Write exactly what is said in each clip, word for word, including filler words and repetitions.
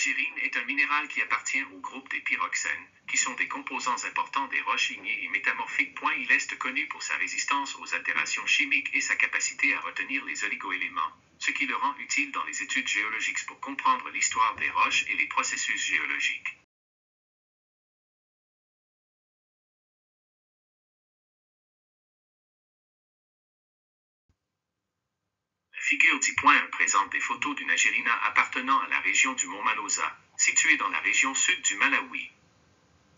Aegirine est un minéral qui appartient au groupe des pyroxènes, qui sont des composants importants des roches ignées et métamorphiques. Il est connu pour sa résistance aux altérations chimiques et sa capacité à retenir les oligoéléments, ce qui le rend utile dans les études géologiques pour comprendre l'histoire des roches et les processus géologiques. Figure dix point un présente des photos d'une Aegirina appartenant à la région du Mont Malosa, située dans la région sud du Malawi.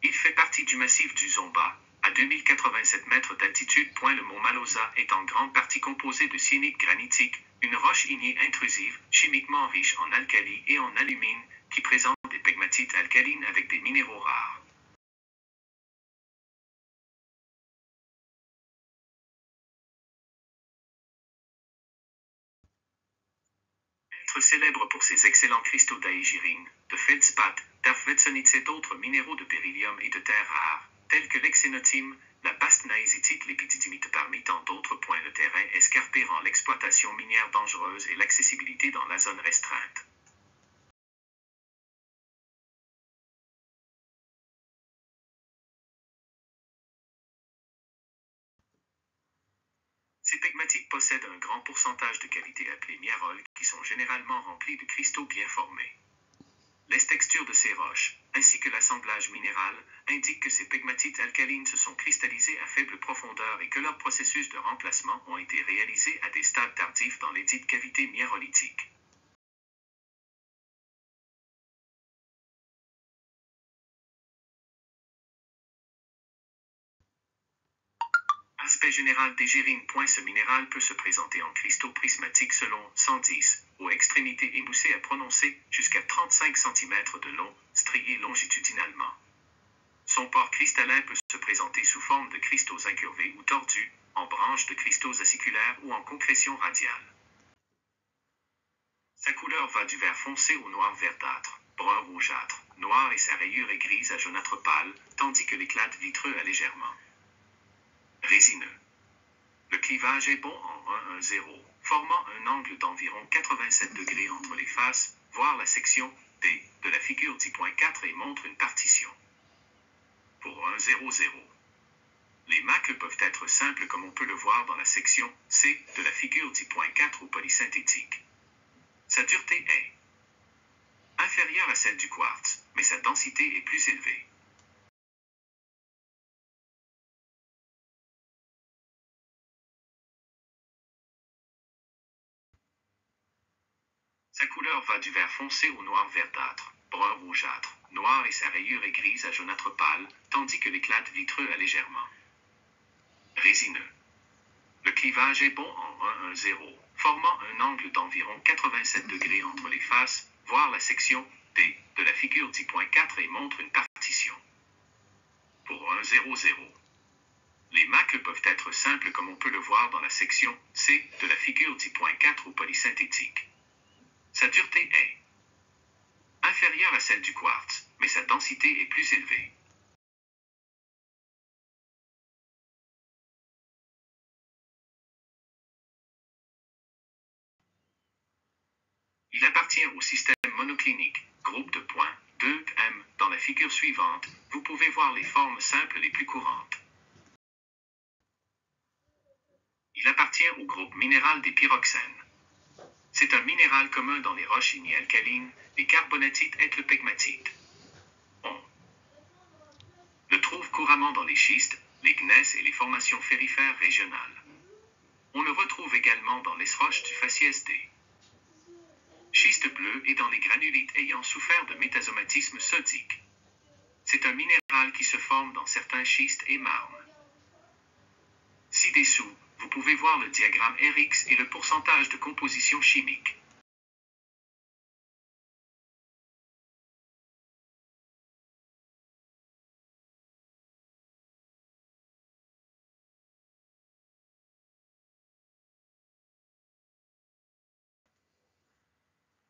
Il fait partie du massif du Zomba, à deux mille quatre-vingt-sept mètres d'altitude. Le Mont Malosa est en grande partie composé de syénite granitique, une roche ignée intrusive, chimiquement riche en alcali et en alumine, qui présente des pegmatites alcalines avec des minéraux rares. Célèbre pour ses excellents cristaux d'aégirine, de feldspathe, d'arfvedsonite et d'autres minéraux de beryllium et de terres rares, tels que l'hexénotime, la bastnaésite, l'épididymite parmi tant d'autres. Points de terrain escarpé rend l'exploitation minière dangereuse et l'accessibilité dans la zone restreinte. Ces pegmatites possèdent un grand pourcentage de cavités appelées Myarol, qui sont généralement remplies de cristaux bien formés. Les textures de ces roches, ainsi que l'assemblage minéral, indiquent que ces pegmatites alcalines se sont cristallisées à faible profondeur et que leurs processus de remplacement ont été réalisés à des stades tardifs dans les dites cavités miarolitiques. Aspect général d'Aegirine. Ce minéral peut se présenter en cristaux prismatiques selon cent dix, aux extrémités émoussées à prononcer, jusqu'à trente-cinq centimètres de long, striés longitudinalement. Son port cristallin peut se présenter sous forme de cristaux incurvés ou tordus, en branches de cristaux aciculaires ou en concrétion radiale. Sa couleur va du vert foncé au noir verdâtre, brun rougeâtre, noir et sa rayure est grise à jaunâtre pâle, tandis que l'éclat vitreux a légèrement. Résineux. Le clivage est bon en un un zéro, formant un angle d'environ quatre-vingt-sept degrés entre les faces. Voir la section D de la figure dix point quatre et montre une partition. Pour un zéro zéro, les marques peuvent être simples comme on peut le voir dans la section C de la figure dix point quatre ou polysynthétique. Sa dureté est inférieure à celle du quartz, mais sa densité est plus élevée. Sa couleur va du vert foncé au noir verdâtre, brun rougeâtre, noir et sa rayure est grise à jaunâtre pâle, tandis que l'éclat vitreux a légèrement. Résineux. Le clivage est bon en un un zéro, formant un angle d'environ quatre-vingt-sept degrés entre les faces. Voir la section D de la figure dix point quatre et montre une partition. Pour un zéro zéro, les marques peuvent être simples comme on peut le voir dans la section C de la figure dix point quatre ou polysynthétique. Sa dureté est inférieure à celle du quartz, mais sa densité est plus élevée. Il appartient au système monoclinique, groupe de points, deux M. Dans la figure suivante, vous pouvez voir les formes simples les plus courantes. Il appartient au groupe minéral des pyroxènes. C'est un minéral commun dans les roches ignées alcalines, les carbonatites et le pegmatite. On le trouve couramment dans les schistes, les gneiss et les formations ferrifères régionales. On le retrouve également dans les roches du facies des schistes bleus et dans les granulites ayant souffert de métasomatisme sodique. C'est un minéral qui se forme dans certains schistes et marnes. Ci-dessous, vous pouvez voir le diagramme R X et le pourcentage de composition chimique.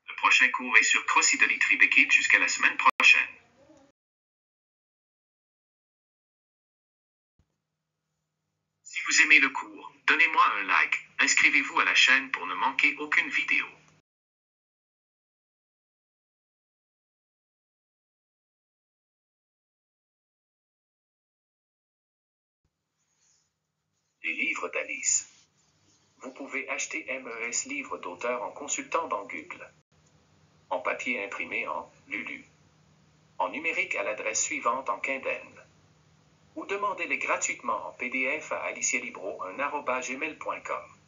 Le prochain cours est sur Crocidolite Ribeckite. Jusqu'à la semaine prochaine. Si vous aimez le cours, donnez-moi un like, inscrivez-vous à la chaîne pour ne manquer aucune vidéo. les livres d'Alice. Vous pouvez acheter mes livres d'auteur en consultant dans Google. En papier imprimé en Lulu. En numérique à l'adresse suivante en quinzaine. Ou demandez-les gratuitement en P D F à alicielibro un arobase gmail point com.